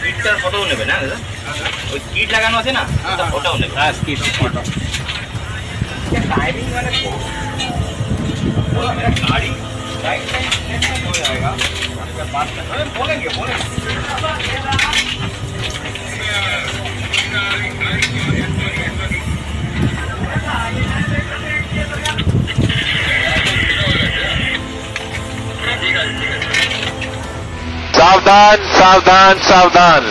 कीटটার ফটোও নেবে না দাদা ওই কিট লাগানো আছে না ওটাও নেবে হ্যাঁ কিট ফটো এটা টাইমিং মানে ওটা গাড়ি राइट टाइम नेक्स्ट हो जाएगा उसके बाद बोलेंगे सावधान सावधान सावधान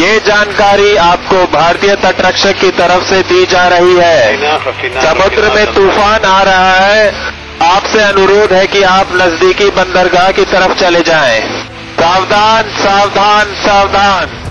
ये जानकारी आपको भारतीय तटरक्षक की तरफ से दी जा रही है। समुद्र में तूफान आ रहा है, आपसे अनुरोध है कि आप नजदीकी बंदरगाह की तरफ चले जाएं। सावधान सावधान सावधान।